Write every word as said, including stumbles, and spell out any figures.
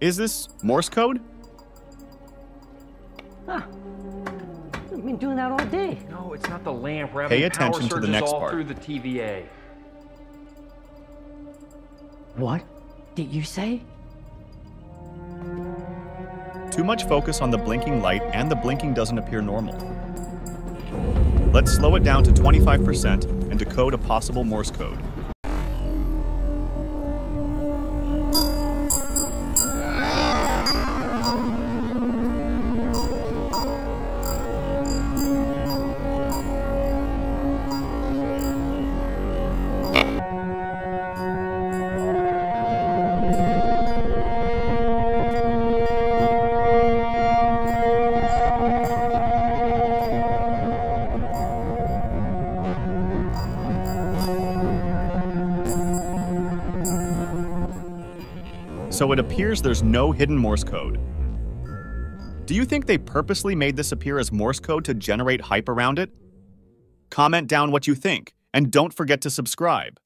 Is this Morse code? Huh. I've been doing that all day. No, it's not the lamp. We're Pay attention power to the next all part. Through the T V A. What did you say? Too much focus on the blinking light, and the blinking doesn't appear normal. Let's slow it down to twenty-five percent and decode a possible Morse code. So it appears there's no hidden Morse code. Do you think they purposely made this appear as Morse code to generate hype around it? Comment down what you think, and don't forget to subscribe.